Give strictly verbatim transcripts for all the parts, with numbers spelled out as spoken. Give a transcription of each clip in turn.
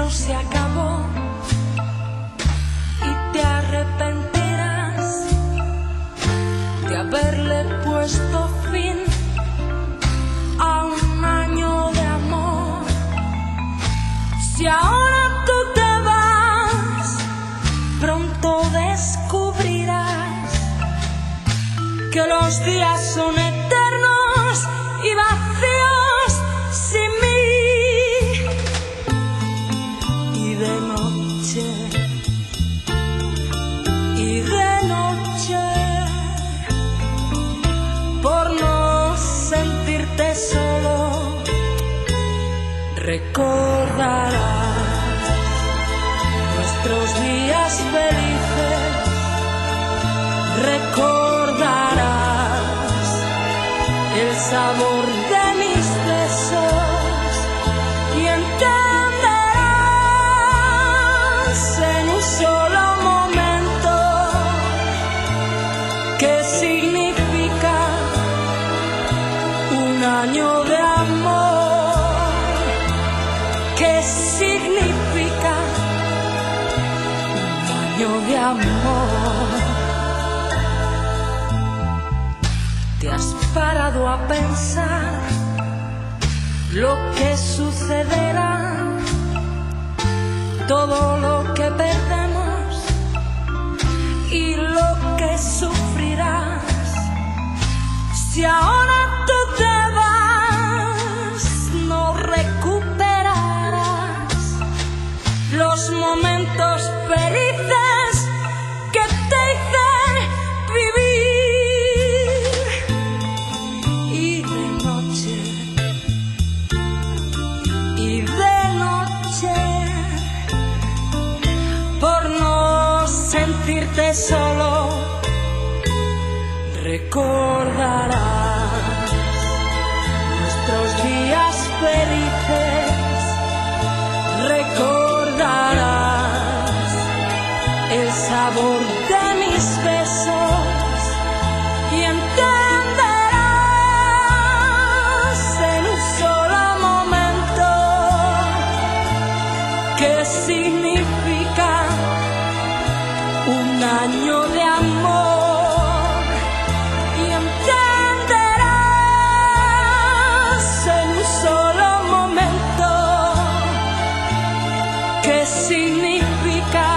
entierro se acabó y te arrepentirás de haberle puesto fin a un año de amor. Si ahora tú te vas, pronto descubrirás que los días son eternos y vacíos. Solo recordarás nuestros días felices, recordarás el sabor de mis besos y entenderás en un solo momento que significa un año de amor, ¿qué significa un año de amor? ¿Te has parado a pensar lo que sucederá? Todo lo que perdemos y lo que sufrirás. Si ahora tú te vas, no recuperarás los momentos felices que te hicieron vivir. Y de noche, y de noche, por no sentirte solo, recordarás nuestros días felices, recordarás el sabor de mis besos y entenderás en un solo momento qué significa un año de amor. ¿Qué significa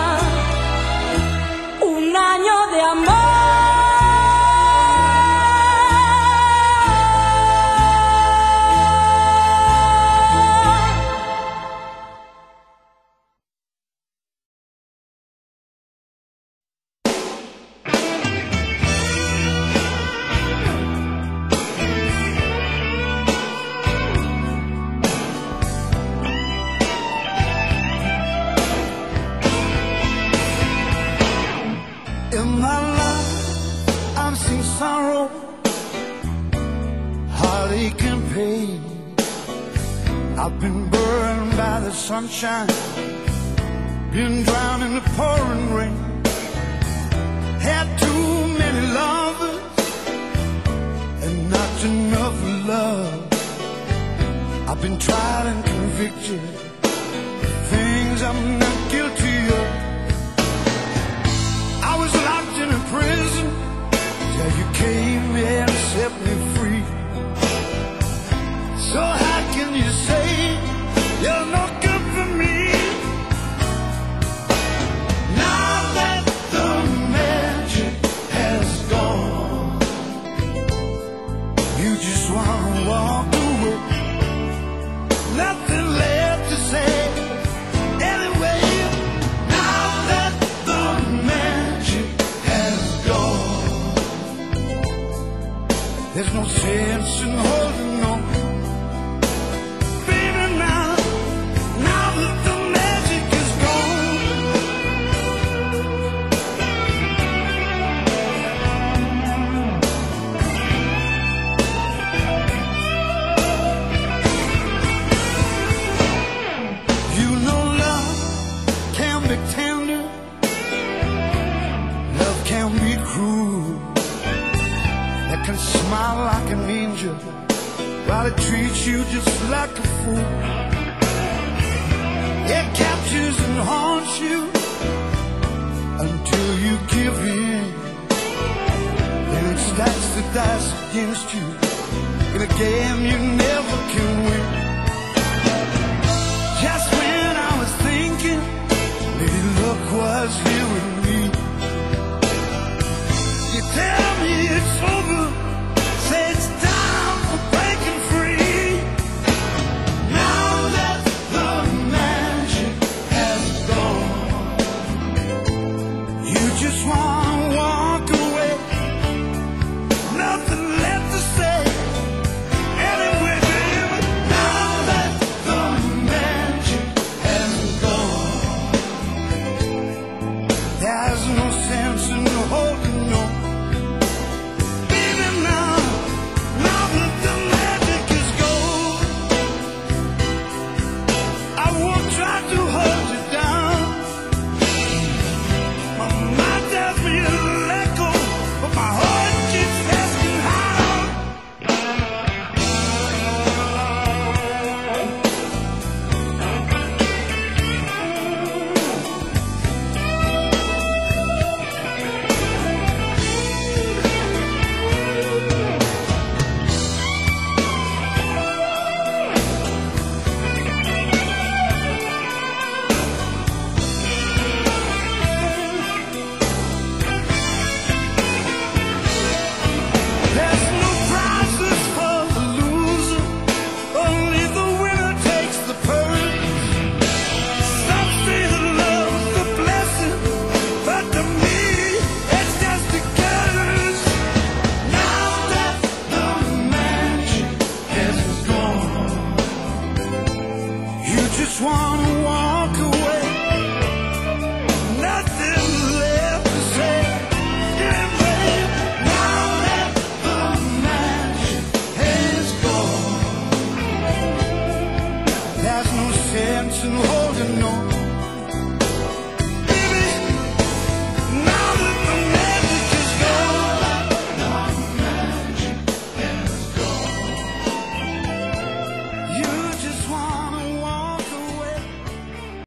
un año de amor? I've been burned by the sunshine, been drowned in the pouring rain. Had too many lovers and not enough love. I've been tried and convicted, things I'm not guilty of. I was locked in a prison till you came and set me free. So how can you say you're no good for me? Now that the magic has gone, you just want to walk away. Nothing left to say anyway. Now that the magic has gone, there's no sense in holding on. Can smile like an angel while it treats you just like a fool. It captures and haunts you until you give in. Then it stacks the dice against you in a game you never can win.